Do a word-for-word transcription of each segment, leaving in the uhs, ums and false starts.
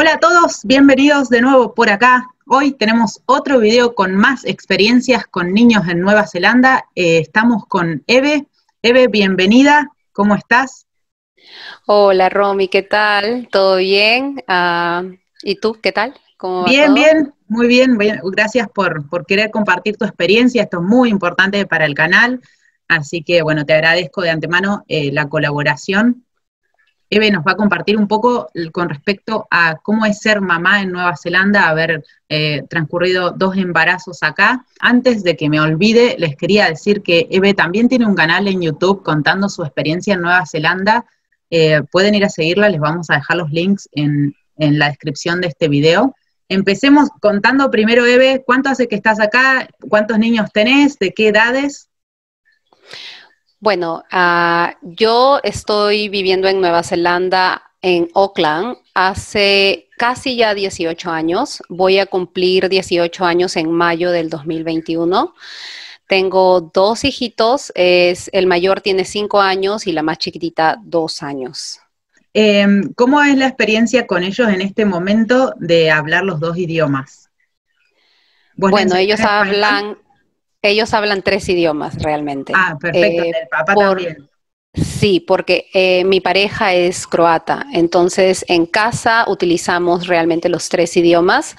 Hola a todos, bienvenidos de nuevo por acá. Hoy tenemos otro video con más experiencias con niños en Nueva Zelanda. Eh, estamos con Eve. Eve, bienvenida, ¿cómo estás? Hola Romy, ¿qué tal? ¿Todo bien? Uh, ¿Y tú, qué tal? ¿Cómo va bien, todo? bien, muy bien, bien. Gracias por, por querer compartir tu experiencia, esto es muy importante para el canal. Así que, bueno, te agradezco de antemano eh, la colaboración. Eve nos va a compartir un poco con respecto a cómo es ser mamá en Nueva Zelanda, haber eh, transcurrido dos embarazos acá. Antes de que me olvide, les quería decir que Eve también tiene un canal en YouTube contando su experiencia en Nueva Zelanda. Eh, pueden ir a seguirla, les vamos a dejar los links en, en la descripción de este video. Empecemos contando primero, Eve, ¿cuánto hace que estás acá? ¿Cuántos niños tenés? ¿De qué edades? Bueno, uh, yo estoy viviendo en Nueva Zelanda, en Auckland, hace casi ya dieciocho años. Voy a cumplir dieciocho años en mayo del dos mil veintiuno. Tengo dos hijitos, es, el mayor tiene cinco años y la más chiquitita dos años. Eh, ¿Cómo es la experiencia con ellos en este momento de hablar los dos idiomas? Bueno, ellos hablan... Ellos hablan tres idiomas realmente. Ah, perfecto, eh, el papá por, también. Sí, porque eh, mi pareja es croata, entonces en casa utilizamos realmente los tres idiomas,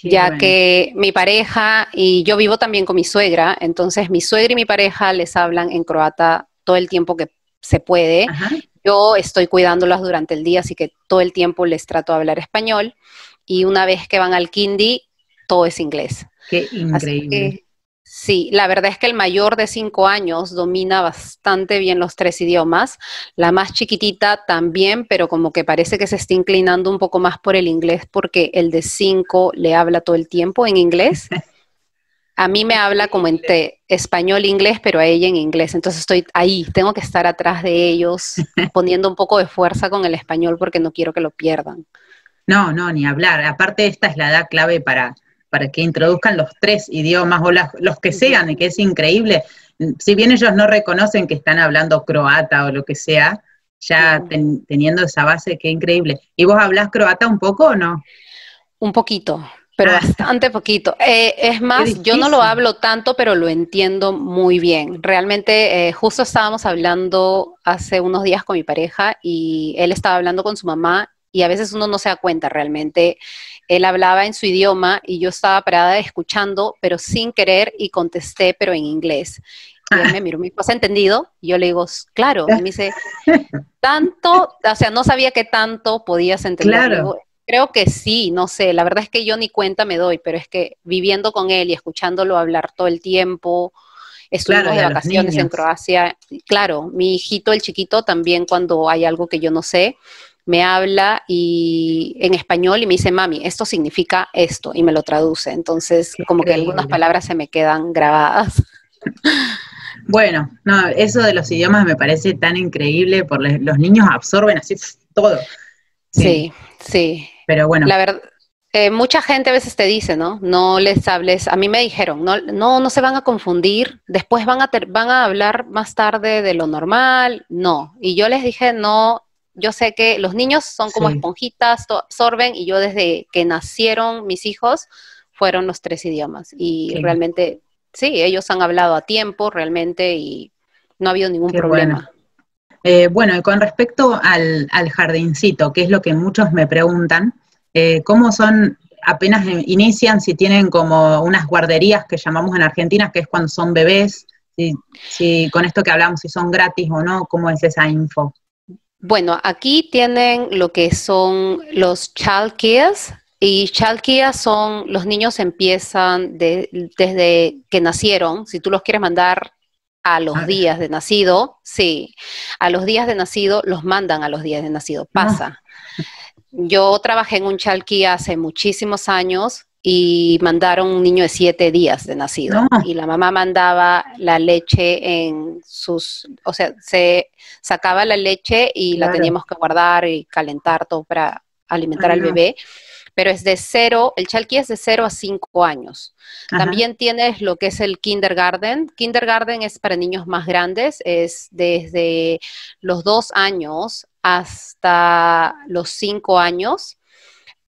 sí, ya bueno. que mi pareja, y yo vivo también con mi suegra, entonces mi suegra y mi pareja les hablan en croata todo el tiempo que se puede. Ajá. Yo estoy cuidándolas durante el día, así que todo el tiempo les trato de hablar español, y una vez que van al kindy, todo es inglés. Qué increíble. Sí, la verdad es que el mayor de cinco años domina bastante bien los tres idiomas. La más chiquitita también, pero como que parece que se está inclinando un poco más por el inglés porque el de cinco le habla todo el tiempo en inglés. A mí me habla como en español-inglés, pero a ella en inglés. Entonces estoy ahí, tengo que estar atrás de ellos, poniendo un poco de fuerza con el español porque no quiero que lo pierdan. No, no, ni hablar. Aparte esta es la edad clave para... para que introduzcan los tres idiomas, o las, los que sean, y que es increíble. Si bien ellos no reconocen que están hablando croata o lo que sea, ya ten, teniendo esa base, qué increíble. ¿Y vos hablás croata un poco o no? Un poquito, pero ah. bastante poquito. Eh, es más, yo no lo hablo tanto, pero lo entiendo muy bien. Realmente, eh, justo estábamos hablando hace unos días con mi pareja, y él estaba hablando con su mamá, y a veces uno no se da cuenta realmente. Él hablaba en su idioma y yo estaba parada escuchando, pero sin querer, y contesté, pero en inglés. Y él me miró, me dijo, ¿has entendido? Y yo le digo, claro. Y me dice, tanto, o sea, no sabía que tanto podías entender. Claro. Digo, creo que sí, no sé, la verdad es que yo ni cuenta me doy, pero es que viviendo con él y escuchándolo hablar todo el tiempo, estuvimos claro, de vacaciones en Croacia. Claro, mi hijito, el chiquito, también cuando hay algo que yo no sé, me habla y en español y me dice, mami, esto significa esto, y me lo traduce. Entonces, Qué como increíble. que algunas palabras se me quedan grabadas. Bueno, no, eso de los idiomas me parece tan increíble, porque los niños absorben así todo. Sí, sí. sí. Pero bueno. La verdad, eh, mucha gente a veces te dice, ¿no? No les hables, a mí me dijeron, no, no, no se van a confundir, después van a, ter, van a hablar más tarde de lo normal, no. Y yo les dije, no... Yo sé que los niños son como sí. esponjitas, absorben, y yo desde que nacieron mis hijos fueron los tres idiomas. Y sí. realmente, sí, ellos han hablado a tiempo realmente y no ha habido ningún Qué problema. Bueno, eh, bueno, y con respecto al, al jardincito, que es lo que muchos me preguntan, eh, ¿cómo son, apenas inician, si tienen como unas guarderías que llamamos en Argentina, que es cuando son bebés? Si, si con esto que hablamos, si son gratis o no, ¿cómo es esa info? Bueno, aquí tienen lo que son los childcares, y childcare son, los niños empiezan de, desde que nacieron, si tú los quieres mandar a los ah, días de nacido, sí, a los días de nacido, los mandan a los días de nacido, pasa. No. Yo trabajé en un childcare hace muchísimos años, y mandaron un niño de siete días de nacido, no. y la mamá mandaba la leche en sus, o sea, se sacaba la leche y claro. la teníamos que guardar y calentar todo para alimentar Ay, al no. bebé, pero es de cero, el childcare es de cero a cinco años. Ajá. También tienes lo que es el kindergarten, kindergarten es para niños más grandes, es desde los dos años hasta los cinco años,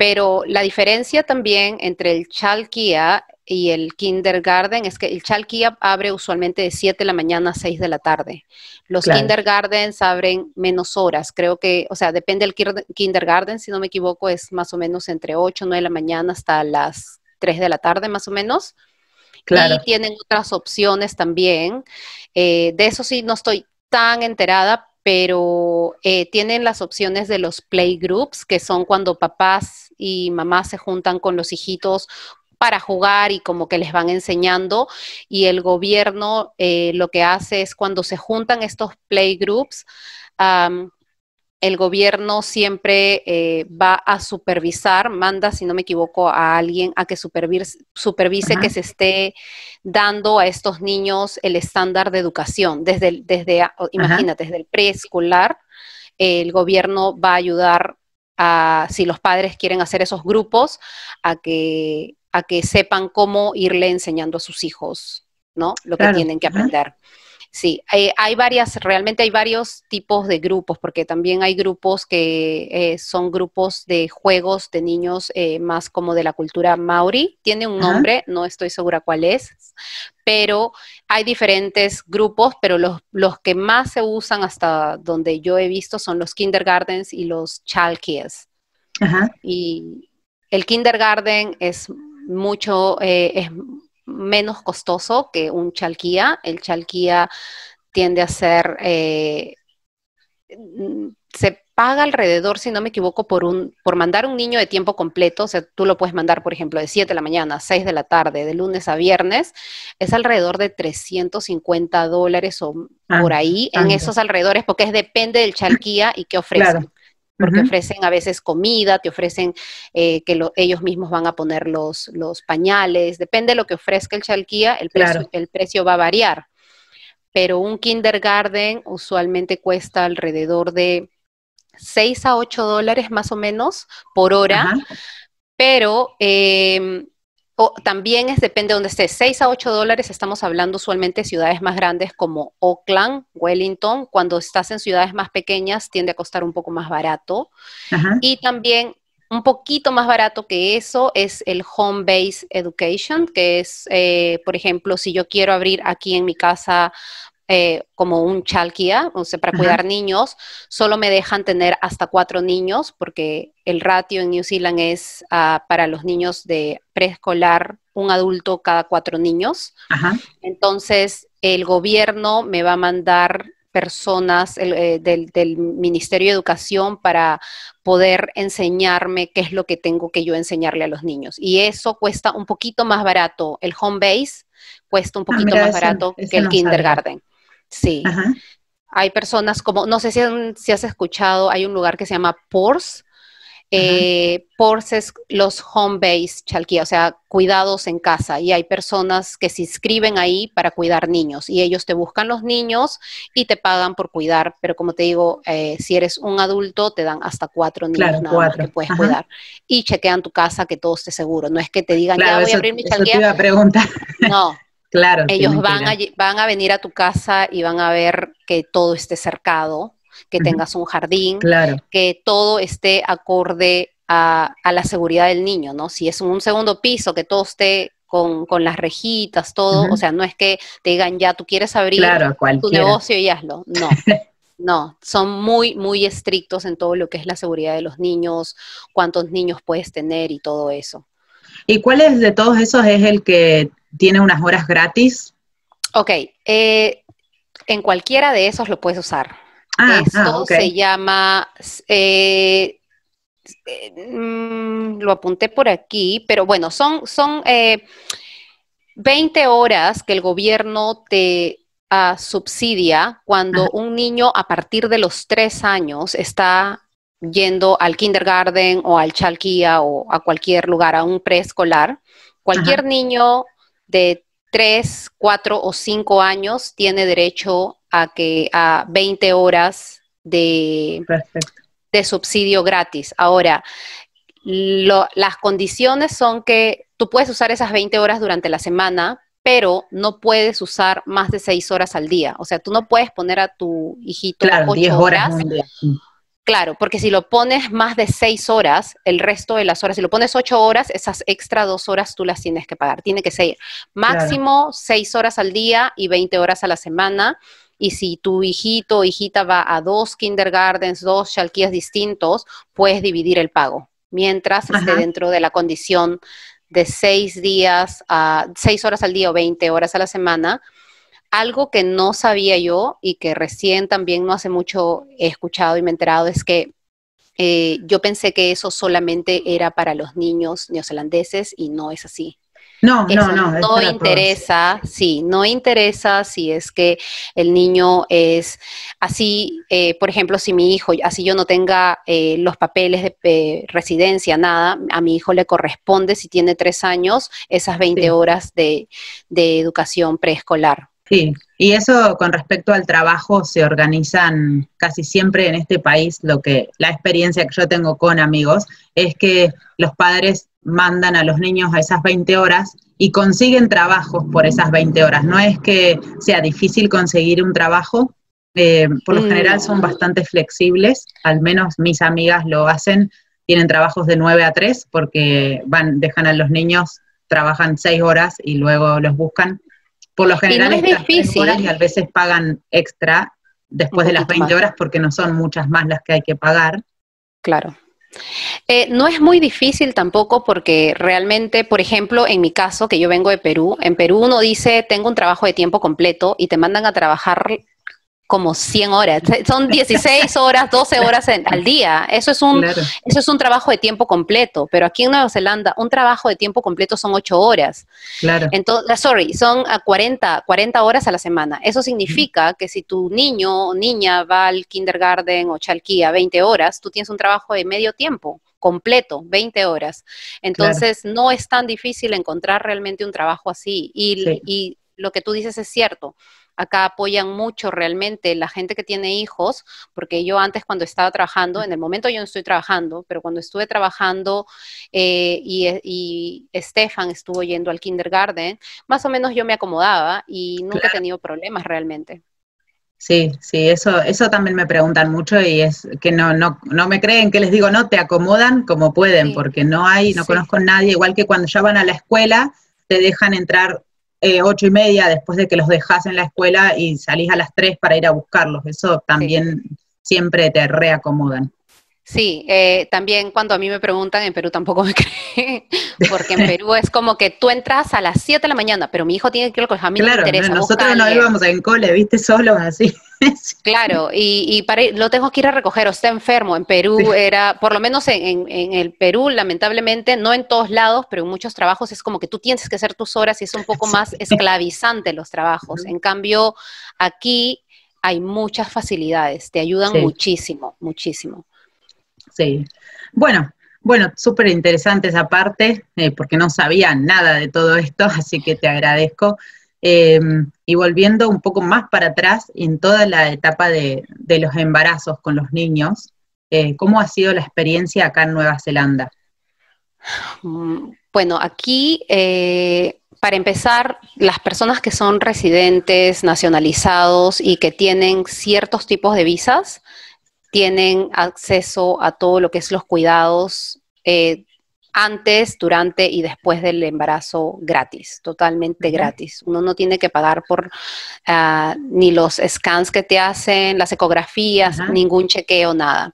Pero la diferencia también entre el Chalkia y el kindergarten es que el Chalkia abre usualmente de siete de la mañana a seis de la tarde. Los claro. kindergartens abren menos horas, creo que, o sea, depende del kindergarten, si no me equivoco, es más o menos entre ocho, nueve de la mañana hasta las tres de la tarde más o menos. Claro. Y tienen otras opciones también. Eh, de eso sí no estoy tan enterada, pero eh, tienen las opciones de los playgroups, que son cuando papás y mamás se juntan con los hijitos para jugar y como que les van enseñando, y el gobierno eh, lo que hace es cuando se juntan estos playgroups, um, el gobierno siempre eh, va a supervisar, manda, si no me equivoco, a alguien a que supervise, supervise que se esté dando a estos niños el estándar de educación. Desde, el, desde Ajá. imagínate, desde el preescolar, eh, el gobierno va a ayudar a, si los padres quieren hacer esos grupos, a que... a que sepan cómo irle enseñando a sus hijos, ¿no? Lo claro. que tienen que aprender. Ajá. Sí, hay, hay varias, realmente hay varios tipos de grupos, porque también hay grupos que eh, son grupos de juegos de niños eh, más como de la cultura maori. Tiene un Ajá. nombre, no estoy segura cuál es, pero hay diferentes grupos, pero los, los que más se usan hasta donde yo he visto son los kindergartens y los chalkias. Ajá. Y el kindergarten es... mucho, eh, es menos costoso que un chalquía. El chalquía tiende a ser, eh, se paga alrededor, si no me equivoco, por un por mandar un niño de tiempo completo. O sea, tú lo puedes mandar, por ejemplo, de siete de la mañana a seis de la tarde, de lunes a viernes. Es alrededor de trescientos cincuenta dólares o ah, por ahí, ah, en ah, esos alrededores, porque es, depende del chalquía y qué ofrecen. Claro. Porque ofrecen a veces comida, te ofrecen eh, que lo, ellos mismos van a poner los, los pañales. Depende de lo que ofrezca el chalquía, el precio, claro. el precio va a variar. Pero un kindergarten usualmente cuesta alrededor de seis a ocho dólares más o menos por hora. Ajá. Pero eh, o, también es, depende de donde estés. seis a ocho dólares estamos hablando usualmente de ciudades más grandes como Auckland, Wellington. Cuando estás en ciudades más pequeñas tiende a costar un poco más barato. Ajá. Y también un poquito más barato que eso es el home-based education, que es, eh, por ejemplo, si yo quiero abrir aquí en mi casa eh, como un chalkia, o sea, para Ajá. cuidar niños, solo me dejan tener hasta cuatro niños, porque el ratio en New Zealand es uh, para los niños de preescolar, un adulto cada cuatro niños. Ajá. Entonces, el gobierno me va a mandar personas el, eh, del, del Ministerio de Educación para poder enseñarme qué es lo que tengo que yo enseñarle a los niños. Y eso cuesta un poquito más barato. El home base cuesta un poquito ah, mira, más ese, barato ese que el no kindergarten. Sabe. Sí. Ajá. Hay personas como, no sé si, han, si has escuchado, hay un lugar que se llama P O R S, Eh, por los home-based chalquía, o sea, cuidados en casa, y hay personas que se inscriben ahí para cuidar niños, y ellos te buscan los niños y te pagan por cuidar, pero como te digo, eh, si eres un adulto, te dan hasta cuatro niños claro, nada cuatro. Más que puedes Ajá. cuidar, y chequean tu casa que todo esté seguro, no es que te digan, claro, ya voy eso, a abrir mi chalquía, te iba a preguntar. No. Claro, ellos van a, van a venir a tu casa y van a ver que todo esté cercado, que uh-huh. tengas un jardín, claro. que todo esté acorde a, a la seguridad del niño, ¿no? Si es un segundo piso, que todo esté con, con las rejitas, todo, uh-huh. o sea, no es que te digan, ya, tú quieres abrir claro, tu negocio y hazlo, no. No, son muy, muy estrictos en todo lo que es la seguridad de los niños, cuántos niños puedes tener y todo eso. ¿Y cuál es de todos esos es el que tiene unas horas gratis? Ok, eh, en cualquiera de esos lo puedes usar. Ah, Esto ah, okay. se llama, eh, eh, mm, lo apunté por aquí, pero bueno, son, son eh, veinte horas que el gobierno te uh, subsidia cuando Ajá. un niño a partir de los tres años está yendo al kindergarten o al chalquía o a cualquier lugar, a un preescolar. Cualquier Ajá. niño de tres, cuatro o cinco años tiene derecho a que a veinte horas de, de subsidio gratis. Ahora, lo, las condiciones son que tú puedes usar esas veinte horas durante la semana, pero no puedes usar más de seis horas al día. O sea, tú no puedes poner a tu hijito claro, ocho horas, diez horas al día. Claro, porque si lo pones más de seis horas, el resto de las horas, si lo pones ocho horas, esas extra dos horas tú las tienes que pagar. Tiene que ser máximo claro. seis horas al día y veinte horas a la semana. Y si tu hijito o hijita va a dos kindergartens, dos shalkies distintos, puedes dividir el pago. Mientras Ajá. esté dentro de la condición de seis días, a seis horas al día o veinte horas a la semana. Algo que no sabía yo y que recién también no hace mucho he escuchado y me he enterado es que eh, yo pensé que eso solamente era para los niños neozelandeses y no es así. No, eso no, no. No interesa, todos. sí, no interesa si es que el niño es así, eh, por ejemplo, si mi hijo, así yo no tenga eh, los papeles de eh, residencia, nada, a mi hijo le corresponde, si tiene tres años, esas veinte sí. horas de, de educación preescolar. Sí, y eso con respecto al trabajo se organizan casi siempre en este país, lo que la experiencia que yo tengo con amigos es que los padres mandan a los niños a esas veinte horas y consiguen trabajos por esas veinte horas. No es que sea difícil conseguir un trabajo, eh, por lo general son bastante flexibles, al menos mis amigas lo hacen, tienen trabajos de nueve a tres porque van, dejan a los niños, trabajan seis horas y luego los buscan. Por lo general, y no es difícil. Horas y a veces pagan extra después de las veinte más. horas porque no son muchas más las que hay que pagar. Claro. Eh, no es muy difícil tampoco porque realmente, por ejemplo, en mi caso, que yo vengo de Perú, en Perú uno dice, tengo un trabajo de tiempo completo y te mandan a trabajar como cien horas. Son dieciséis horas, doce horas en, al día. Eso es, un, claro. eso es un trabajo de tiempo completo. Pero aquí en Nueva Zelanda, un trabajo de tiempo completo son ocho horas. Claro. Entonces, sorry, son cuarenta, cuarenta horas a la semana. Eso significa que si tu niño o niña va al kindergarten o chalquía veinte horas, tú tienes un trabajo de medio tiempo completo, veinte horas. Entonces, claro. no es tan difícil encontrar realmente un trabajo así. Y, sí. y lo que tú dices es cierto. Acá apoyan mucho realmente la gente que tiene hijos, porque yo antes cuando estaba trabajando, en el momento yo no estoy trabajando, pero cuando estuve trabajando eh, y, y Estefan estuvo yendo al kindergarten, más o menos yo me acomodaba y nunca claro. he tenido problemas realmente. Sí, sí, eso, eso también me preguntan mucho y es que no, no, no me creen que les digo, no, te acomodan como pueden, sí. porque no hay, no sí. conozco a nadie, igual que cuando ya van a la escuela, te dejan entrar Eh, ocho y media después de que los dejás en la escuela y salís a las tres para ir a buscarlos. Eso también sí. siempre te reacomodan. Sí, eh, también cuando a mí me preguntan, en Perú tampoco me creen, porque en Perú es como que tú entras a las siete de la mañana, pero mi hijo tiene que ir al colegio, a mí claro, no me interesa. Claro, nosotros no íbamos en cole, viste, solos así. Claro, y, y para, lo tengo que ir a recoger, o está enfermo. En Perú sí. era, por lo menos en, en, en el Perú, lamentablemente, no en todos lados, pero en muchos trabajos es como que tú tienes que hacer tus horas y es un poco sí. más esclavizante los trabajos. Uh-huh. En cambio, aquí hay muchas facilidades, te ayudan sí. muchísimo, muchísimo. Sí. Bueno, bueno, súper interesante esa parte, eh, porque no sabía nada de todo esto, así que te agradezco. Eh, y volviendo un poco más para atrás, en toda la etapa de, de los embarazos con los niños, eh, ¿cómo ha sido la experiencia acá en Nueva Zelanda? Bueno, aquí, eh, para empezar, las personas que son residentes, nacionalizados y que tienen ciertos tipos de visas, tienen acceso a todo lo que es los cuidados eh, antes, durante y después del embarazo gratis, totalmente uh-huh. gratis. Uno no tiene que pagar por uh, ni los scans que te hacen, las ecografías, uh-huh. ningún chequeo, nada.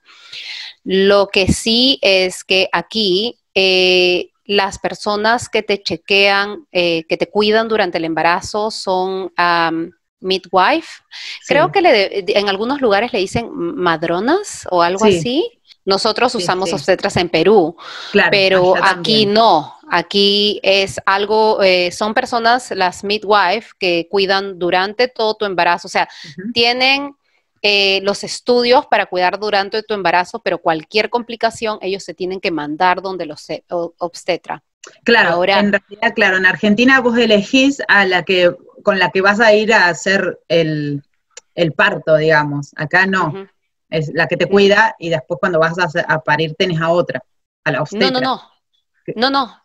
Lo que sí es que aquí eh, las personas que te chequean, eh, que te cuidan durante el embarazo son... Um, midwife, sí. creo que le de, en algunos lugares le dicen madronas o algo sí. así. Nosotros sí, usamos sí. obstetras en Perú, claro, pero aquí también. no, aquí es algo, eh, son personas, las midwife, que cuidan durante todo tu embarazo, o sea, uh-huh. tienen eh, los estudios para cuidar durante tu embarazo, pero cualquier complicación ellos se tienen que mandar donde los obstetra. Claro, ahora, en realidad, claro, en Argentina vos elegís a la que con la que vas a ir a hacer el, el parto, digamos. Acá no, uh-huh. es la que te cuida y después cuando vas a, hacer, a parir tenés a otra, a la obstetra. No, no, no, no, no.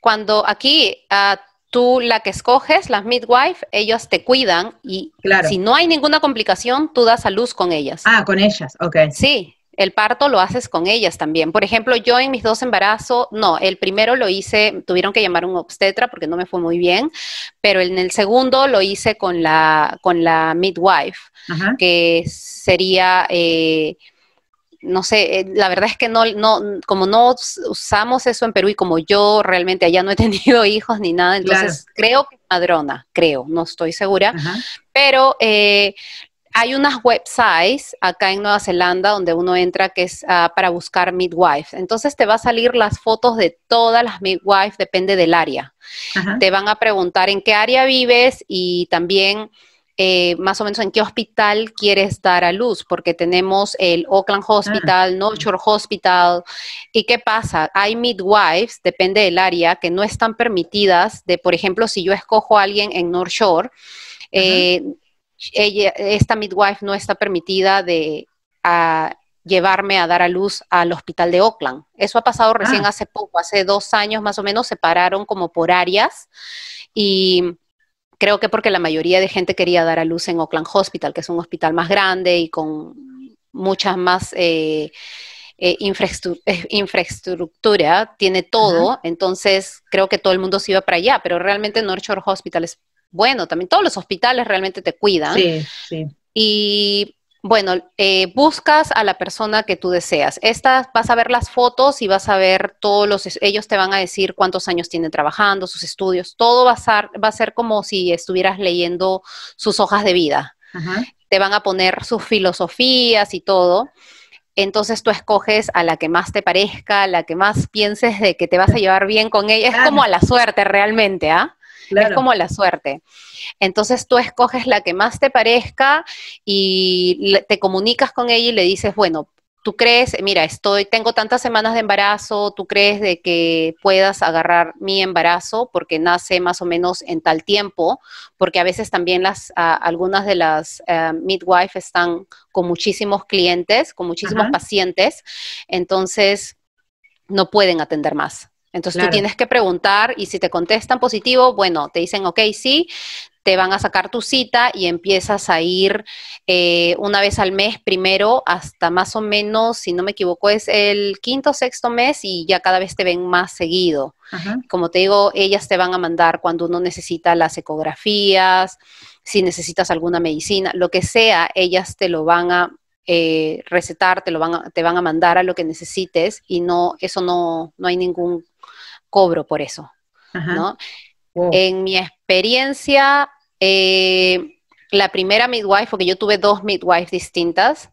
Cuando aquí uh, tú la que escoges, las midwife, ellos te cuidan y claro. si no hay ninguna complicación, tú das a luz con ellas. Ah, con ellas, ok. Sí. El parto lo haces con ellas también. Por ejemplo, yo en mis dos embarazos, no, el primero lo hice, tuvieron que llamar a un obstetra porque no me fue muy bien, pero en el segundo lo hice con la, con la midwife, ajá, que sería, eh, no sé, la verdad es que no, no, como no usamos eso en Perú y como yo realmente allá no he tenido hijos ni nada, entonces claro, creo que madrona, creo, no estoy segura, ajá, pero... Eh, hay unas websites acá en Nueva Zelanda donde uno entra que es uh, para buscar midwives. Entonces te va a salir las fotos de todas las midwives, depende del área. Ajá. Te van a preguntar en qué área vives y también eh, más o menos en qué hospital quieres dar a luz, porque tenemos el Auckland Hospital, ajá, North Shore Hospital. ¿Y qué pasa? Hay midwives, depende del área, que no están permitidas de, por ejemplo, si yo escojo a alguien en North Shore, eh, Ella, esta midwife no está permitida de a llevarme a dar a luz al hospital de Auckland. Eso ha pasado recién ah. hace poco, hace dos años más o menos, separaron como por áreas y creo que porque la mayoría de gente quería dar a luz en Auckland Hospital, que es un hospital más grande y con muchas más eh, eh, infraestru eh, infraestructura, tiene todo, uh-huh, entonces creo que todo el mundo se iba para allá, pero realmente North Shore Hospital es bueno, también todos los hospitales realmente te cuidan. Sí, sí. Y bueno, eh, buscas a la persona que tú deseas. Estas, vas a ver las fotos y vas a ver todos los... Ellos te van a decir cuántos años tienen trabajando, sus estudios. Todo va a ser, va a ser como si estuvieras leyendo sus hojas de vida. Ajá. Te van a poner sus filosofías y todo. Entonces tú escoges a la que más te parezca, la que más pienses de que te vas a llevar bien con ella. Es como a la suerte realmente, ¿ah? ¿eh? Claro. Es como la suerte. Entonces tú escoges la que más te parezca y te comunicas con ella y le dices, bueno, tú crees, mira, estoy, tengo tantas semanas de embarazo, tú crees de que puedas agarrar mi embarazo porque nace más o menos en tal tiempo, porque a veces también las, a, algunas de las uh, midwives están con muchísimos clientes, con muchísimos, ajá, pacientes, entonces no pueden atender más. Entonces, claro, tú tienes que preguntar y si te contestan positivo, bueno, te dicen, ok, sí, te van a sacar tu cita y empiezas a ir eh, una vez al mes primero hasta más o menos, si no me equivoco, es el quinto o sexto mes y ya cada vez te ven más seguido. Ajá. Como te digo, ellas te van a mandar cuando uno necesita las ecografías, si necesitas alguna medicina, lo que sea, ellas te lo van a eh, recetar, te lo van a, te van a mandar a lo que necesites y no, eso no, no hay ningún cobro por eso, ajá, ¿no? Wow. En mi experiencia, eh, la primera midwife, porque yo tuve dos midwives distintas,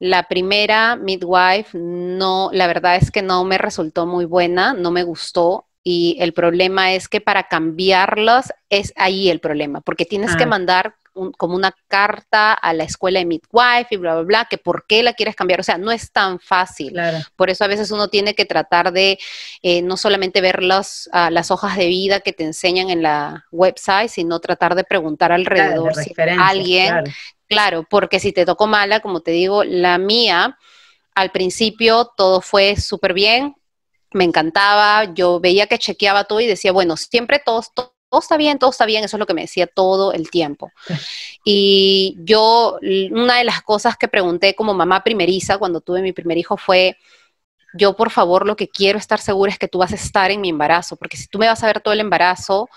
la primera midwife no, la verdad es que no me resultó muy buena, no me gustó, y el problema es que para cambiarlas es ahí el problema, porque tienes, ajá, que mandar un, como una carta a la escuela de midwife y bla, bla, bla, que por qué la quieres cambiar, o sea, no es tan fácil. Claro. Por eso a veces uno tiene que tratar de eh, no solamente ver las, uh, las hojas de vida que te enseñan en la website, sino tratar de preguntar alrededor, claro, de si alguien, claro, claro, porque si te tocó mala, como te digo, la mía, al principio todo fue súper bien, me encantaba, yo veía que chequeaba todo y decía, bueno, siempre todos, todos, todo está bien, todo está bien, eso es lo que me decía todo el tiempo. Y yo, una de las cosas que pregunté como mamá primeriza cuando tuve mi primer hijo fue, yo por favor lo que quiero estar segura es que tú vas a estar en mi embarazo, porque si tú me vas a ver todo el embarazo,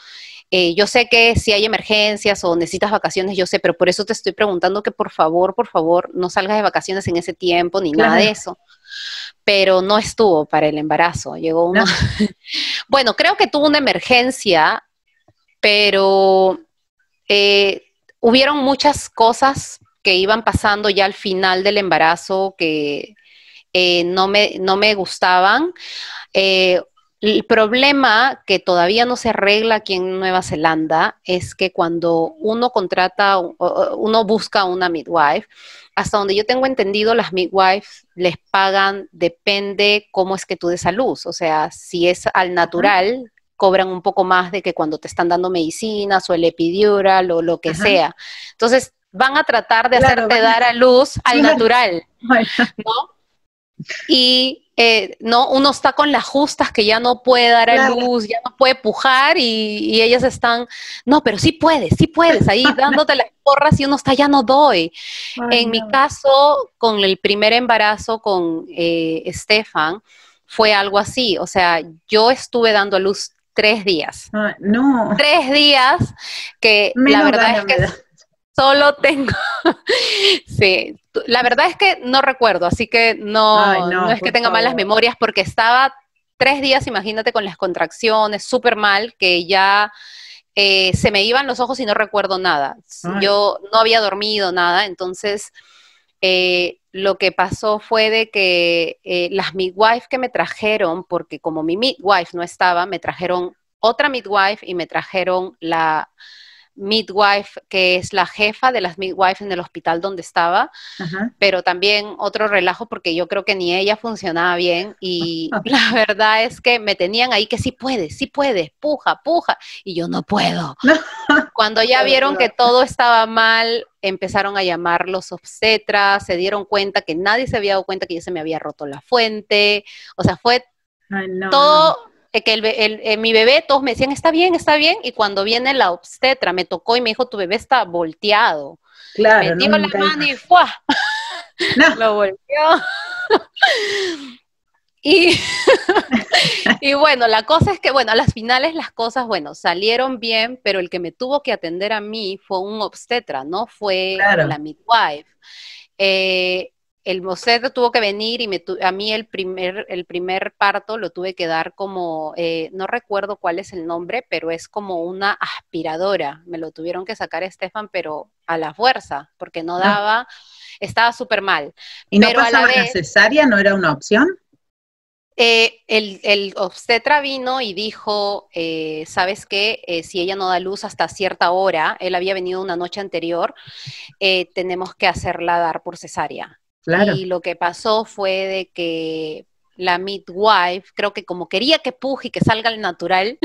eh, yo sé que si hay emergencias o necesitas vacaciones, yo sé, pero por eso te estoy preguntando que por favor, por favor, no salgas de vacaciones en ese tiempo ni claro, nada de eso. Pero no estuvo para el embarazo, llegó uno. No. Bueno, creo que tuvo una emergencia, pero eh, hubieron muchas cosas que iban pasando ya al final del embarazo que eh, no, me, no me gustaban. Eh, el problema que todavía no se arregla aquí en Nueva Zelanda es que cuando uno contrata, uno busca una midwife, hasta donde yo tengo entendido, las midwives les pagan, depende cómo es que tú des a luz. O sea, si es al natural... Uh-huh. Cobran un poco más de que cuando te están dando medicinas o el epidural o lo que, ajá, sea. Entonces, van a tratar de, claro, hacerte dar a luz al, claro, natural, bueno, ¿no? y eh, no, uno está con las justas que ya no puede dar a luz, ya no puede pujar, y, y ellas están, no, pero sí puedes, sí puedes, ahí dándote las porras y uno está, ya no doy. Ay, en no. mi caso, con el primer embarazo con eh, Estefan, fue algo así, o sea, yo estuve dando a luz tres días. Ay, no. Tres días que Menos la verdad es que... Solo tengo, sí, la verdad es que no recuerdo, así que no, Ay, no, no es que tenga favor. malas memorias, porque estaba tres días, imagínate, con las contracciones, súper mal, que ya eh, se me iban los ojos y no recuerdo nada. Ay. Yo no había dormido nada, entonces eh, lo que pasó fue de que eh, las midwife que me trajeron, porque como mi midwife no estaba, me trajeron otra midwife y me trajeron la... midwife, que es la jefa de las midwives en el hospital donde estaba, Ajá. pero también otro relajo porque yo creo que ni ella funcionaba bien, y la verdad es que me tenían ahí que sí puedes, sí puedes, puja, puja, y yo no puedo. Cuando ya vieron que todo estaba mal, empezaron a llamar los obstetras, se dieron cuenta que nadie se había dado cuenta que ya se me había roto la fuente, o sea, fue Ay, no. todo... que el, el, el, mi bebé, todos me decían, está bien, está bien, y cuando viene la obstetra, me tocó y me dijo, tu bebé está volteado. Claro. Me dio la mano y ¡fuah! No. Lo volteó. Y, y bueno, la cosa es que, bueno, a las finales las cosas, bueno, salieron bien, pero el que me tuvo que atender a mí fue un obstetra, no fue claro. la midwife. Eh, El obstetra tuvo que venir y me tu a mí el primer, el primer parto lo tuve que dar como, eh, no recuerdo cuál es el nombre, pero es como una aspiradora. Me lo tuvieron que sacar a Estefan, pero a la fuerza, porque no daba, estaba súper mal. ¿Y no pero pasaba a la vez, cesárea? ¿No era una opción? Eh, el, el obstetra vino y dijo, eh, ¿sabes qué? Eh, si ella no da luz hasta cierta hora, él había venido una noche anterior, eh, tenemos que hacerla dar por cesárea. Claro. Y lo que pasó fue de que la midwife, creo que como quería que puje y que salga al natural,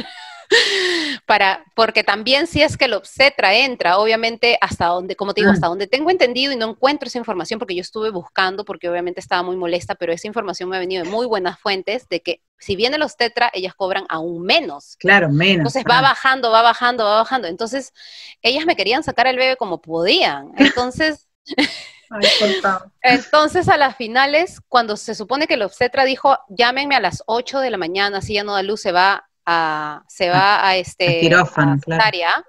para, porque también si es que el obstetra entra, obviamente hasta donde, como te digo, hasta donde tengo entendido y no encuentro esa información, porque yo estuve buscando, porque obviamente estaba muy molesta, pero esa información me ha venido de muy buenas fuentes, de que si viene el obstetra, ellas cobran aún menos. Claro, menos. Entonces va ah. bajando, va bajando, va bajando. Entonces, ellas me querían sacar al bebé como podían. Entonces... Ay, entonces a las finales, cuando se supone que el obstetra dijo, llámenme a las ocho de la mañana, si ya no da luz, se va a, se va a este, a quirófano, a cesárea, claro.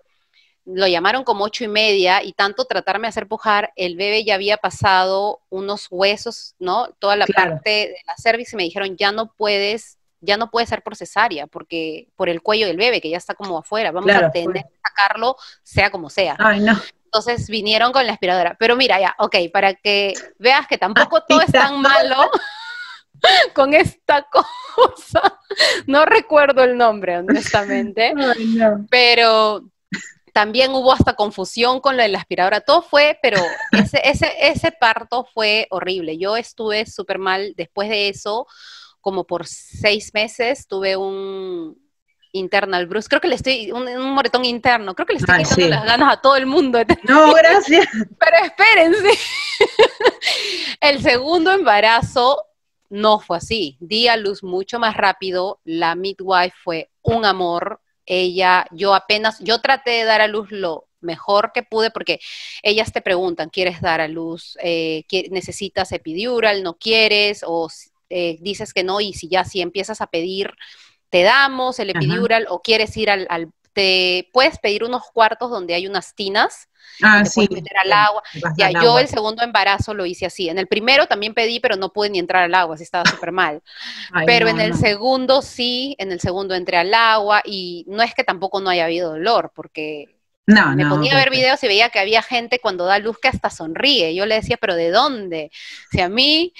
Lo llamaron como ocho y media, y tanto tratarme de hacer pujar, el bebé ya había pasado unos huesos, ¿no? Toda la claro. parte de la cervix, y me dijeron, ya no puedes, ya no puede ser por cesárea, porque por el cuello del bebé, que ya está como afuera, vamos claro, a tener que sacarlo, sea como sea. Ay, no. Entonces vinieron con la aspiradora. Pero mira, ya, ok, para que veas que tampoco todo es tan malo con esta cosa. No recuerdo el nombre, honestamente. Ay, no. Pero también hubo hasta confusión con lo de la aspiradora. Todo fue, pero ese, ese, ese parto fue horrible. Yo estuve súper mal después de eso, como por seis meses, tuve un... internal Bruce, creo que le estoy, un, un moretón interno, creo que le estoy ah, quitando sí. las ganas a todo el mundo. No, gracias. Pero espérense, el segundo embarazo no fue así, di a luz mucho más rápido, la midwife fue un amor, ella, yo apenas, yo traté de dar a luz lo mejor que pude, porque ellas te preguntan, ¿quieres dar a luz? Eh, ¿Necesitas epidural? ¿No quieres? O eh, dices que no, y si ya si empiezas a pedir... te damos el epidural, Ajá. o quieres ir al, al... te puedes pedir unos cuartos donde hay unas tinas, ah, te sí. puedes meter al agua. Ya, al yo agua. El segundo embarazo lo hice así. En el primero también pedí, pero no pude ni entrar al agua, así estaba súper mal. Ay, pero no, en el no. segundo sí, en el segundo entré al agua, y no es que tampoco no haya habido dolor, porque no, me no, ponía no, a ver videos y veía que había gente cuando da luz que hasta sonríe. Yo le decía, ¿pero de dónde? Si a mí...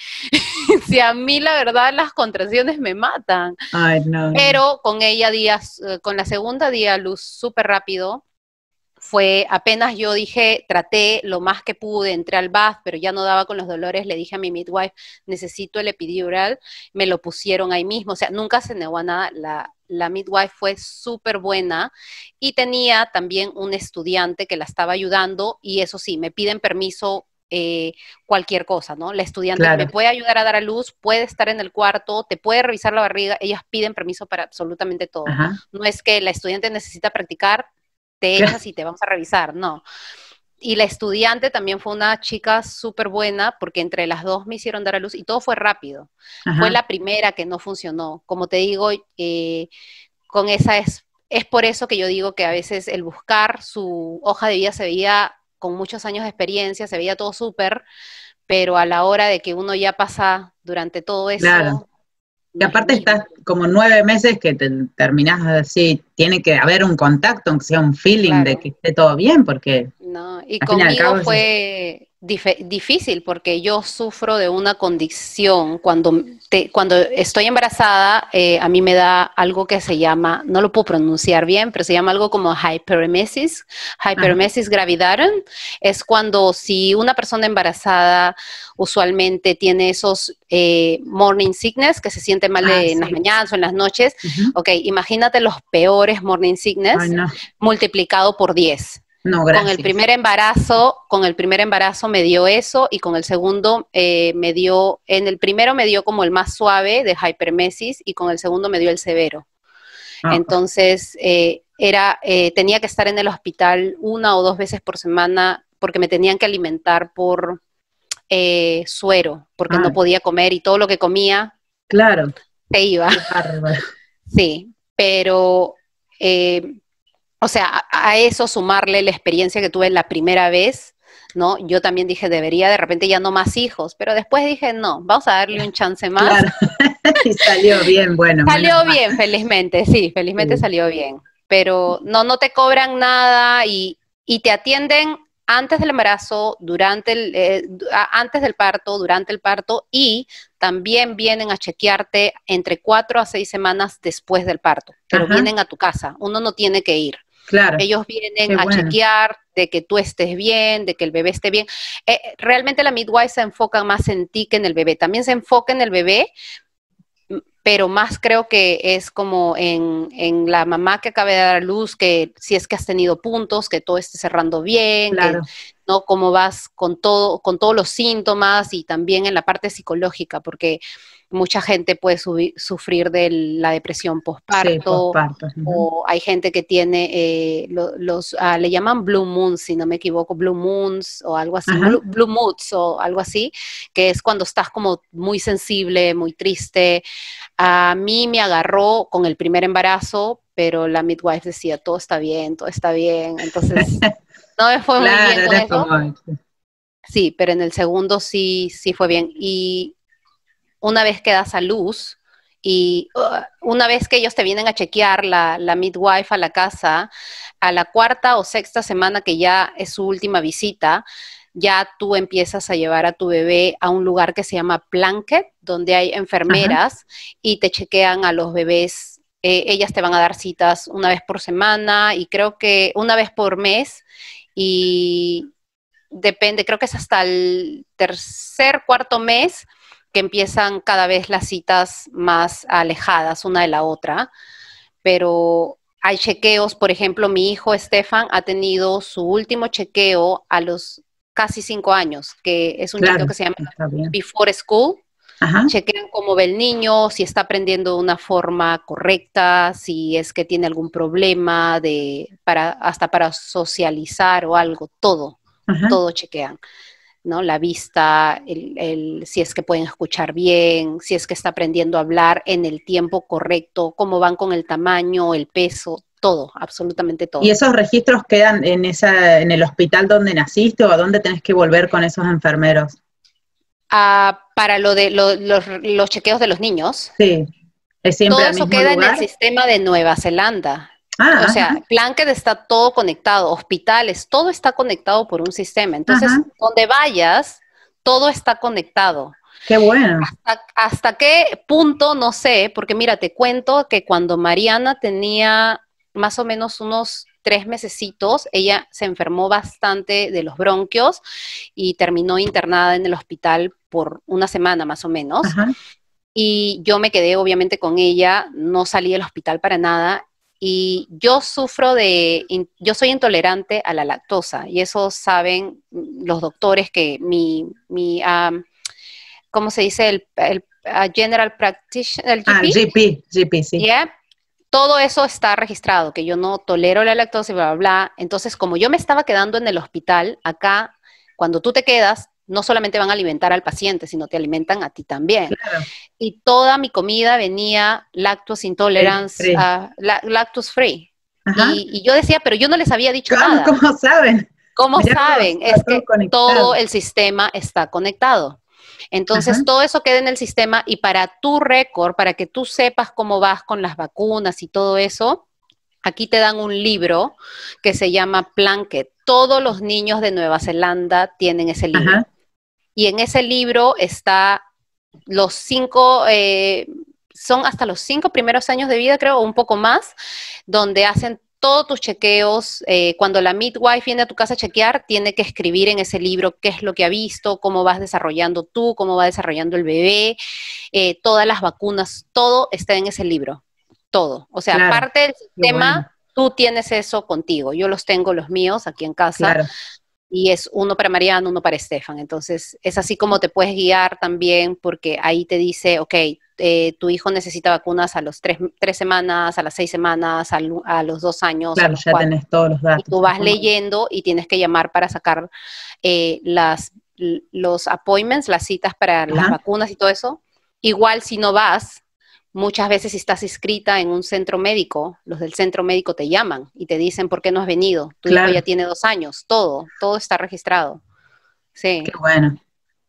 Si a mí la verdad las contracciones me matan. Ay, no. Pero con ella días, con la segunda día luz súper rápido, fue apenas yo dije, traté lo más que pude, entré al bath, pero ya no daba con los dolores, le dije a mi midwife, necesito el epidural, me lo pusieron ahí mismo, o sea, nunca se negó a nada, la, la midwife fue súper buena, y tenía también un estudiante que la estaba ayudando, y eso sí, me piden permiso eh, cualquier cosa, ¿no? La estudiante claro. que me puede ayudar a dar a luz, puede estar en el cuarto, te puede revisar la barriga, ellas piden permiso para absolutamente todo. Ajá. No es que la estudiante necesita practicar, te claro. echas y te vamos a revisar, no. Y la estudiante también fue una chica súper buena, porque entre las dos me hicieron dar a luz y todo fue rápido. Ajá. Fue la primera que no funcionó. Como te digo, eh, con esa es, es por eso que yo digo que a veces el buscar su hoja de vida se veía con muchos años de experiencia, se veía todo súper, pero a la hora de que uno ya pasa durante todo eso... Claro. Y aparte estás como nueve meses que te terminás así, tiene que haber un contacto, aunque sea un feeling claro. de que esté todo bien, porque... No, y conmigo fue difícil, porque yo sufro de una condición, cuando, te, cuando estoy embarazada, eh, a mí me da algo que se llama, no lo puedo pronunciar bien, pero se llama algo como hyperemesis, hyperemesis gravidarum, es cuando si una persona embarazada usualmente tiene esos eh, morning sickness, que se siente mal ah, en sí. las mañanas o en las noches, uh-huh. ok, imagínate los peores morning sickness Ay, no. multiplicado por diez. No, gracias. Con el primer embarazo, con el primer embarazo me dio eso, y con el segundo eh, me dio, en el primero me dio como el más suave de hyperemesis, y con el segundo me dio el severo. Ah, Entonces eh, era, eh, tenía que estar en el hospital una o dos veces por semana, porque me tenían que alimentar por eh, suero, porque ah, no podía comer, y todo lo que comía claro, se iba. Sí, pero... Eh, O sea, a, a eso sumarle la experiencia que tuve la primera vez, ¿no? Yo también dije, debería de repente ya no más hijos, pero después dije, no, vamos a darle un chance más. Claro. Y salió bien, bueno. Salió bien, mal. felizmente, sí, felizmente sí. salió bien. Pero no, no te cobran nada y, y te atienden antes del embarazo, durante el, eh, antes del parto, durante el parto, y también vienen a chequearte entre cuatro a seis semanas después del parto, pero Ajá. vienen a tu casa, uno no tiene que ir. Claro. Ellos vienen Qué a bueno. chequear de que tú estés bien, de que el bebé esté bien. Eh, realmente la midwife se enfoca más en ti que en el bebé. También se enfoca en el bebé, pero más creo que es como en, en la mamá que acaba de dar a luz, que si es que has tenido puntos, que todo esté cerrando bien, claro. que, ¿no? Cómo vas con todo, con todos los síntomas, y también en la parte psicológica, porque mucha gente puede subir, sufrir de la depresión postparto, sí, postparto. O hay gente que tiene, eh, los, los ah, le llaman blue moons, si no me equivoco, blue moons o algo así, blue, blue moods o algo así, que es cuando estás como muy sensible, muy triste. A mí me agarró con el primer embarazo, pero la midwife decía, todo está bien, todo está bien, entonces no me fue claro, muy bien con eso. Como... Sí, pero en el segundo sí, sí fue bien, y... Una vez que das a luz y uh, una vez que ellos te vienen a chequear la, la midwife a la casa, a la cuarta o sexta semana, que ya es su última visita, ya tú empiezas a llevar a tu bebé a un lugar que se llama Plunket, donde hay enfermeras Ajá. y te chequean a los bebés. Eh, ellas te van a dar citas una vez por semana, y creo que una vez por mes, y depende, creo que es hasta el tercer, cuarto mes, que empiezan cada vez las citas más alejadas una de la otra, pero hay chequeos. Por ejemplo, mi hijo Estefan ha tenido su último chequeo a los casi cinco años, que es un claro, chequeo que se llama Before School. Ajá. Chequean cómo ve el niño, si está aprendiendo de una forma correcta, si es que tiene algún problema de para hasta para socializar o algo, todo, Ajá. todo chequean. ¿No? La vista, el, el, si es que pueden escuchar bien, si es que está aprendiendo a hablar en el tiempo correcto, cómo van con el tamaño, el peso, todo, absolutamente todo. ¿Y esos registros quedan en, esa, en el hospital donde naciste, o a dónde tenés que volver con esos enfermeros? Ah, para lo de lo, los, los chequeos de los niños. Sí. ¿Es siempre todo al mismo eso queda lugar? En el sistema de Nueva Zelanda. Ah, o sea, ajá. Plunket está todo conectado, hospitales, todo está conectado por un sistema. Entonces, ajá. donde vayas, todo está conectado. ¡Qué bueno! Hasta, hasta qué punto, no sé, porque mira, te cuento que cuando Mariana tenía más o menos unos tres mesecitos, ella se enfermó bastante de los bronquios y terminó internada en el hospital por una semana más o menos. Ajá. Y yo me quedé obviamente con ella, no salí del hospital para nada. Y yo sufro de, yo soy intolerante a la lactosa, y eso saben los doctores que mi, mi um, ¿cómo se dice? El, el uh, General Practitioner, el G P. Ah, G P, G P, sí. Yeah. Todo eso está registrado, que yo no tolero la lactosa y bla, bla, bla. Entonces, como yo me estaba quedando en el hospital, acá, cuando tú te quedas, no solamente van a alimentar al paciente, sino te alimentan a ti también. Claro. Y toda mi comida venía lactose intolerance, free. Uh, la, lactose free. Y, y yo decía, pero yo no les había dicho claro, nada. ¿Cómo saben? ¿Cómo ya saben? Todo, es todo que conectado. Todo el sistema está conectado. Entonces, ajá, todo eso queda en el sistema, y para tu récord, para que tú sepas cómo vas con las vacunas y todo eso, aquí te dan un libro que se llama Plunket. Todos los niños de Nueva Zelanda tienen ese libro. Ajá. Y en ese libro está los cinco, eh, son hasta los cinco primeros años de vida, creo, o un poco más, donde hacen todos tus chequeos. Eh, cuando la midwife viene a tu casa a chequear, tiene que escribir en ese libro qué es lo que ha visto, cómo vas desarrollando tú, cómo va desarrollando el bebé, eh, todas las vacunas, todo está en ese libro, todo. O sea, claro, aparte del sistema, bueno, tú tienes eso contigo. Yo los tengo los míos aquí en casa. Claro. Y es uno para Mariana, uno para Estefan. Entonces, es así como te puedes guiar también, porque ahí te dice, ok, eh, tu hijo necesita vacunas a los tres, tres semanas, a las seis semanas, a, a los dos años. Claro, ya cuatro. Tenés todos los datos. Y tú vas leyendo y tienes que llamar para sacar eh, las, los appointments, las citas para ajá, las vacunas y todo eso. Igual si no vas, muchas veces si estás inscrita en un centro médico, los del centro médico te llaman y te dicen por qué no has venido. Tu claro, hijo ya tiene dos años, todo, todo está registrado. Sí. Qué bueno.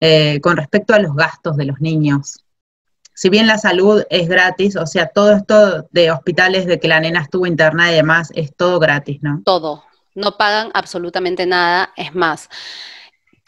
Eh, con respecto a los gastos de los niños, si bien la salud es gratis, o sea, todo esto de hospitales, de que la nena estuvo internada y demás, es todo gratis, ¿no? Todo. No pagan absolutamente nada, es más.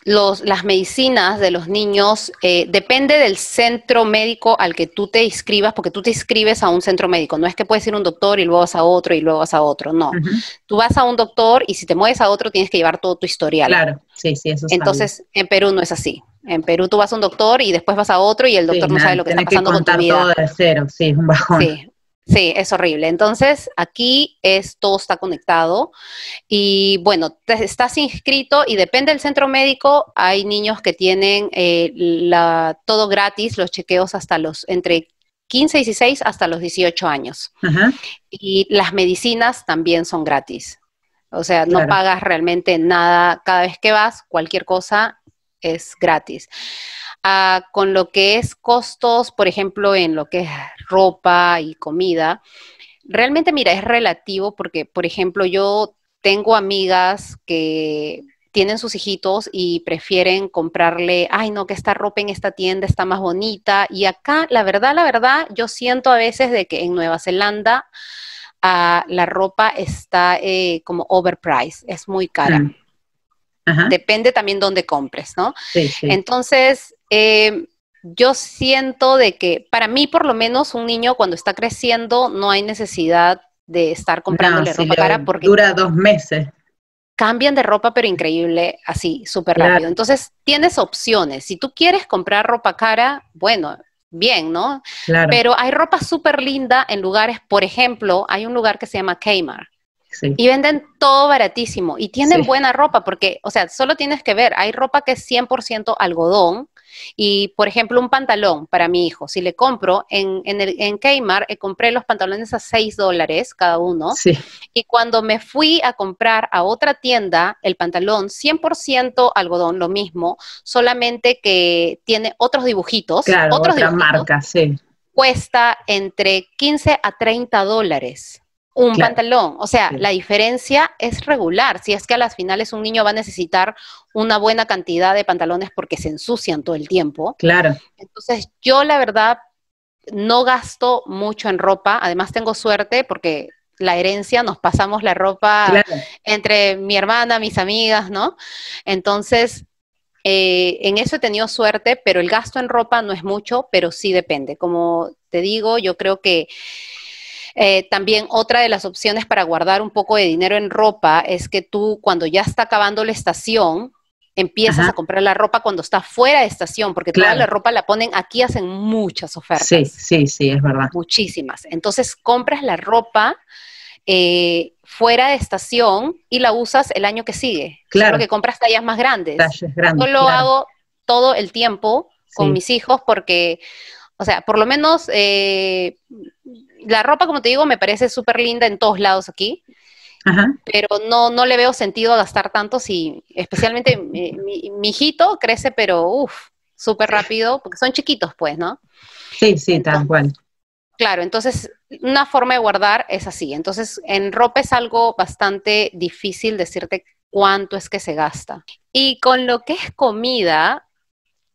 Los, las medicinas de los niños, eh, depende del centro médico al que tú te inscribas, porque tú te inscribes a un centro médico, no es que puedes ir a un doctor y luego vas a otro y luego vas a otro, no. Uh-huh. Tú vas a un doctor y si te mueves a otro tienes que llevar todo tu historial. Claro, sí, sí, eso es. Entonces, en Perú no es así. En Perú tú vas a un doctor y después vas a otro y el doctor sí, no nada, sabe lo que está pasando que con tu vida. Todo de cero, sí, es un bajón. Sí. Sí, es horrible. Entonces, aquí es, todo está conectado y, bueno, te, estás inscrito y depende del centro médico. Hay niños que tienen eh, la, todo gratis, los chequeos hasta los, entre quince y dieciséis hasta los dieciocho años. Ajá. Y las medicinas también son gratis. O sea, no claro, pagas realmente nada cada vez que vas, cualquier cosa es gratis. Uh, con lo que es costos, por ejemplo, en lo que es ropa y comida, realmente, mira, es relativo porque, por ejemplo, yo tengo amigas que tienen sus hijitos y prefieren comprarle, ay no, que esta ropa en esta tienda está más bonita. Y acá, la verdad, la verdad, yo siento a veces de que en Nueva Zelanda uh, la ropa está eh, como overpriced, es muy cara. Mm. Ajá. Depende también dónde compres, ¿no? Sí, sí. Entonces, eh, yo siento de que, para mí por lo menos, un niño cuando está creciendo no hay necesidad de estar comprándole no, ropa si cara porque... dura dos meses. Cambian de ropa, pero increíble, así, súper claro, rápido. Entonces, tienes opciones. Si tú quieres comprar ropa cara, bueno, bien, ¿no? Claro. Pero hay ropa súper linda en lugares, por ejemplo, hay un lugar que se llama Kmart. Sí. Y venden todo baratísimo. Y tienen sí, buena ropa porque, o sea, solo tienes que ver. Hay ropa que es cien por ciento algodón. Y, por ejemplo, un pantalón para mi hijo. Si le compro, en, en, el, en Kmart, eh, compré los pantalones a seis dólares cada uno. Sí. Y cuando me fui a comprar a otra tienda, el pantalón cien por ciento algodón, lo mismo. Solamente que tiene otros dibujitos. Claro, otros otra dibujitos, marca, sí. Cuesta entre quince a treinta dólares. Un claro, pantalón, o sea, sí, la diferencia es regular, si es que a las finales un niño va a necesitar una buena cantidad de pantalones porque se ensucian todo el tiempo. Claro. Entonces yo la verdad no gasto mucho en ropa, además tengo suerte porque la herencia, nos pasamos la ropa claro, entre mi hermana, mis amigas, ¿no? Entonces... Eh, en eso he tenido suerte, pero el gasto en ropa no es mucho, pero sí depende. Como te digo, yo creo que... Eh, también otra de las opciones para guardar un poco de dinero en ropa es que tú, cuando ya está acabando la estación, empiezas ajá, a comprar la ropa cuando está fuera de estación, porque claro, toda la ropa la ponen, aquí hacen muchas ofertas. Sí, sí, sí, es verdad. Muchísimas. Entonces compras la ropa eh, fuera de estación y la usas el año que sigue. Claro. Solo que compras tallas más grandes. Tallas grandes. Yo lo claro. hago todo el tiempo con sí. mis hijos porque, o sea, por lo menos eh, la ropa, como te digo, me parece súper linda en todos lados aquí. Ajá. Pero no, no le veo sentido gastar tanto si, especialmente mi, mi, mi hijito crece, pero uff, súper rápido, porque son chiquitos pues, ¿no? Sí, sí, entonces, tal cual. Claro, entonces una forma de guardar es así. Entonces en ropa es algo bastante difícil decirte cuánto es que se gasta. Y con lo que es comida,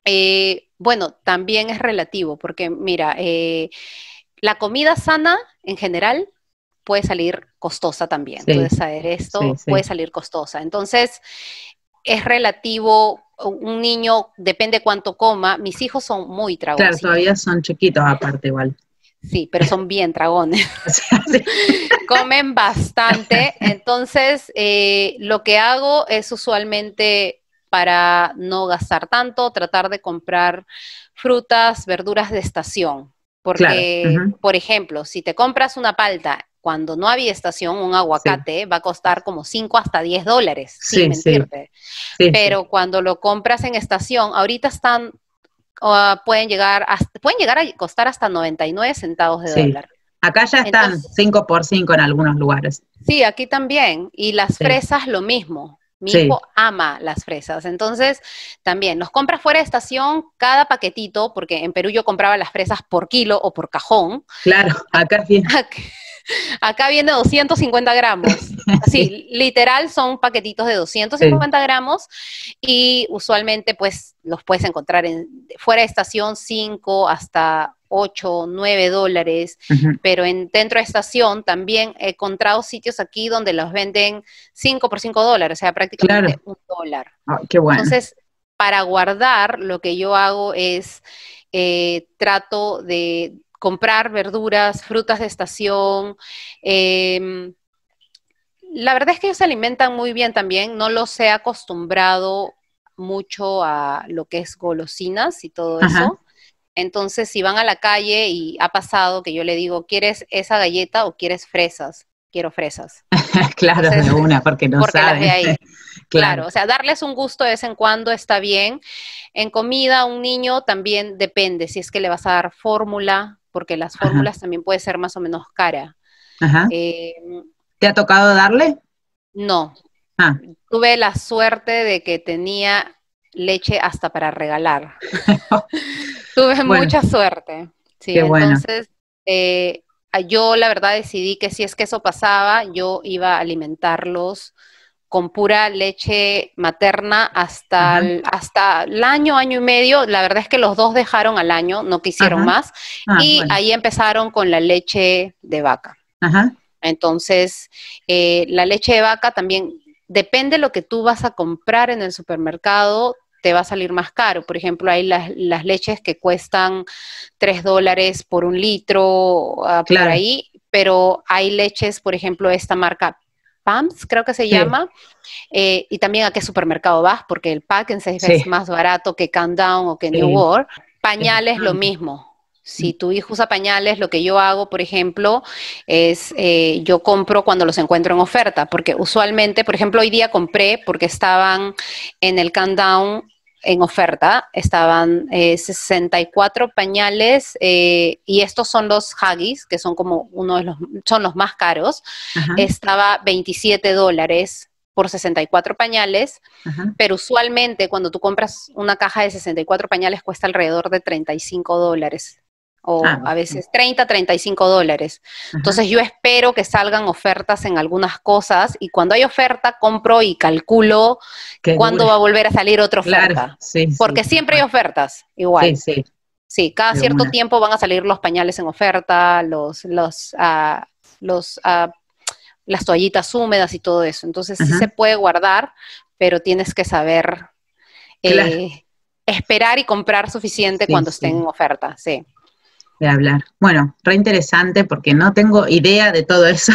eh, bueno, también es relativo, porque mira, eh, la comida sana en general puede salir costosa también, sí, puedes saber esto, sí, sí. puede salir costosa. Entonces, es relativo, un niño, depende cuánto coma, mis hijos son muy tragones. Claro, todavía son chiquitos aparte igual. Sí, pero son bien tragones. Sí. Comen bastante, entonces eh, lo que hago es usualmente para no gastar tanto, tratar de comprar frutas, verduras de estación. Porque, claro. uh-huh. por ejemplo, si te compras una palta cuando no había estación, un aguacate sí. va a costar como cinco hasta diez dólares, sí, sin mentirte. Sí. Sí, Pero sí. cuando lo compras en estación, ahorita están, uh, pueden, llegar hasta, pueden llegar a costar hasta noventa y nueve centavos de sí. dólar. Acá ya están cinco por cinco en algunos lugares. Sí, aquí también. Y las sí. fresas lo mismo. Mi sí. hijo ama las fresas, entonces también los compras fuera de estación cada paquetito, porque en Perú yo compraba las fresas por kilo o por cajón. Claro, acá viene. Acá, acá viene doscientos cincuenta gramos, así, literal son paquetitos de doscientos cincuenta sí. gramos y usualmente pues los puedes encontrar en, fuera de estación cinco hasta ocho, nueve dólares, uh-huh. pero en, dentro de estación también he encontrado sitios aquí donde los venden cinco por cinco dólares, o sea, prácticamente claro. un dólar. Oh, qué bueno. Entonces, para guardar, lo que yo hago es, eh, trato de comprar verduras, frutas de estación, eh, la verdad es que ellos se alimentan muy bien también, no los he acostumbrado mucho a lo que es golosinas y todo uh-huh. eso. Entonces, si van a la calle y ha pasado que yo le digo, ¿quieres esa galleta o quieres fresas? Quiero fresas. Claro, entonces, de una, porque no porque saben. Las ve ahí. Claro. Claro, o sea, darles un gusto de vez en cuando está bien. En comida, un niño también depende, si es que le vas a dar fórmula, porque las fórmulas Ajá. también puede ser más o menos cara. Ajá. Eh, ¿Te ha tocado darle? No. Ah. Tuve la suerte de que tenía leche hasta para regalar. Tuve bueno, mucha suerte, sí, entonces bueno. eh, yo la verdad decidí que si es que eso pasaba, yo iba a alimentarlos con pura leche materna hasta, el, hasta el año, año y medio, la verdad es que los dos dejaron al año, no quisieron Ajá. más, ah, y bueno. ahí empezaron con la leche de vaca. Ajá. Entonces, eh, la leche de vaca también, depende de lo que tú vas a comprar en el supermercado, te va a salir más caro. Por ejemplo, hay las, las leches que cuestan tres dólares por un litro, uh, claro. por ahí, pero hay leches, por ejemplo, esta marca PAMS, creo que se sí. llama, eh, y también a qué supermercado vas, porque el pack en seis veces sí. es más barato que Countdown o que sí. New World. Pañales, sí. lo mismo. Si tu hijo usa pañales, lo que yo hago, por ejemplo, es eh, yo compro cuando los encuentro en oferta, porque usualmente, por ejemplo, hoy día compré porque estaban en el Countdown en oferta, estaban eh, sesenta y cuatro pañales eh, y estos son los Huggies, que son como uno de los, son los más caros, Ajá. estaba veintisiete dólares por sesenta y cuatro pañales, Ajá. pero usualmente cuando tú compras una caja de sesenta y cuatro pañales cuesta alrededor de treinta y cinco dólares. O ah, a veces treinta, treinta y cinco dólares. Ajá. Entonces yo espero que salgan ofertas en algunas cosas y cuando hay oferta compro y calculo Qué cuándo dura. va a volver a salir otra oferta. Claro. Sí, porque sí, siempre claro. hay ofertas, igual. Sí, sí. Sí, cada De cierto buena. tiempo van a salir los pañales en oferta, los, los, uh, los, uh, las toallitas húmedas y todo eso. Entonces Ajá. sí se puede guardar, pero tienes que saber eh, claro. esperar y comprar suficiente sí, cuando sí. estén en oferta, sí. De hablar. Bueno, re interesante porque no tengo idea de todo eso.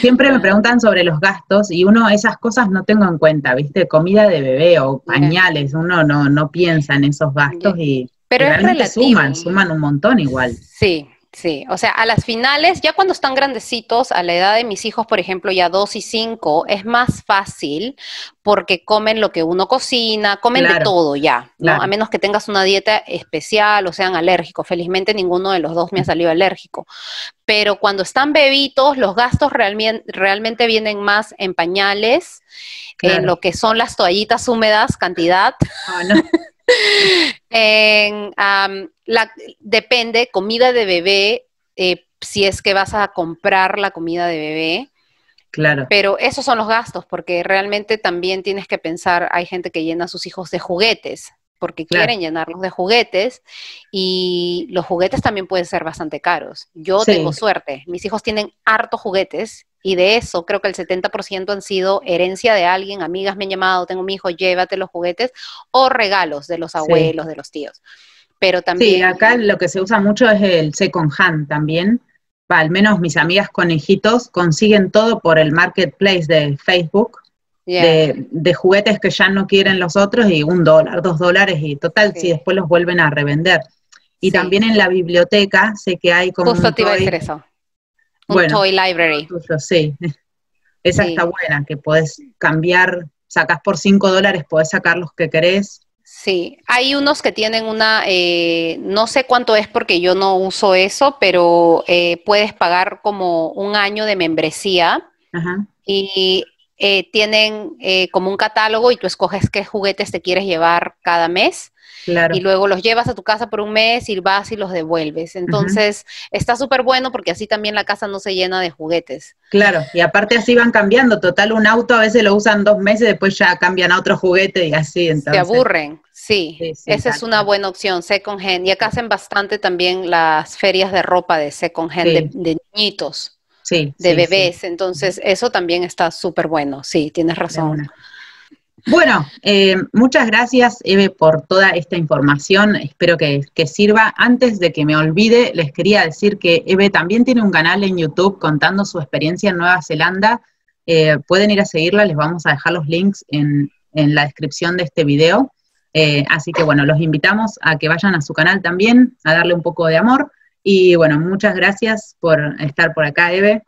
Siempre me preguntan sobre los gastos y uno esas cosas no tengo en cuenta, ¿viste? Comida de bebé o pañales, yeah. uno no, no piensa en esos gastos yeah. y pero realmente es relativo. suman, suman un montón igual. Sí, Sí, o sea, a las finales, ya cuando están grandecitos, a la edad de mis hijos, por ejemplo, ya dos y cinco, es más fácil porque comen lo que uno cocina, comen claro, de todo ya, ¿no? Claro. A menos que tengas una dieta especial o sean alérgicos. Felizmente ninguno de los dos me ha salido alérgico. Pero cuando están bebitos, los gastos realmente, realmente vienen más en pañales, claro, en lo que son las toallitas húmedas, cantidad. Oh, no. En, um, la, depende, comida de bebé, eh, si es que vas a comprar la comida de bebé. Claro. Pero esos son los gastos, porque realmente también tienes que pensar, hay gente que llena a sus hijos de juguetes, porque claro, quieren llenarlos de juguetes, y los juguetes también pueden ser bastante caros. Yo sí tengo suerte, mis hijos tienen hartos juguetes, y de eso creo que el setenta por ciento han sido herencia de alguien, amigas me han llamado, tengo mi hijo, llévate los juguetes, o regalos de los abuelos, sí, de los tíos. Pero también... Sí, acá lo que se usa mucho es el second hand también, va, al menos mis amigas conejitos consiguen todo por el marketplace de Facebook, yeah, de, de juguetes que ya no quieren los otros, y un dólar, dos dólares, y total, sí, si después los vuelven a revender. Y sí, también en la biblioteca sé que hay como... Justo te iba a decir eso. Un bueno, toy library. Sí, esa sí está buena, que podés cambiar, sacás por cinco dólares, podés sacar los que querés. Sí, hay unos que tienen una, eh, no sé cuánto es porque yo no uso eso, pero eh, puedes pagar como un año de membresía. Ajá. Y eh, tienen eh, como un catálogo y tú escoges qué juguetes te quieres llevar cada mes. Claro. Y luego los llevas a tu casa por un mes y vas y los devuelves. Entonces, uh-huh, está súper bueno porque así también la casa no se llena de juguetes. Claro, y aparte así van cambiando. Total, un auto a veces lo usan dos meses, después ya cambian a otro juguete y así. Entonces se aburren, sí, sí, sí, esa es una buena opción, second hand. Y acá hacen bastante también las ferias de ropa de second hand, sí, de, de niñitos, sí, de sí, bebés. Sí. Entonces, eso también está súper bueno. Sí, tienes razón. Bueno, eh, muchas gracias, Eve, por toda esta información. Espero que, que sirva. Antes de que me olvide, les quería decir que Eve también tiene un canal en YouTube contando su experiencia en Nueva Zelanda. Eh, pueden ir a seguirla, les vamos a dejar los links en, en la descripción de este video. Eh, así que, bueno, los invitamos a que vayan a su canal también, a darle un poco de amor. Y, bueno, muchas gracias por estar por acá, Eve.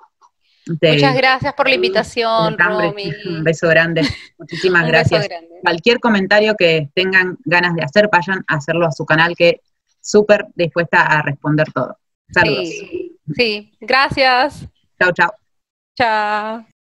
De, muchas gracias por la invitación, Romy. Un beso grande, muchísimas gracias. Grande. Cualquier comentario que tengan ganas de hacer, vayan a hacerlo a su canal, que súper dispuesta a responder todo. Saludos. Sí, sí, gracias. Chao, chao. Chao.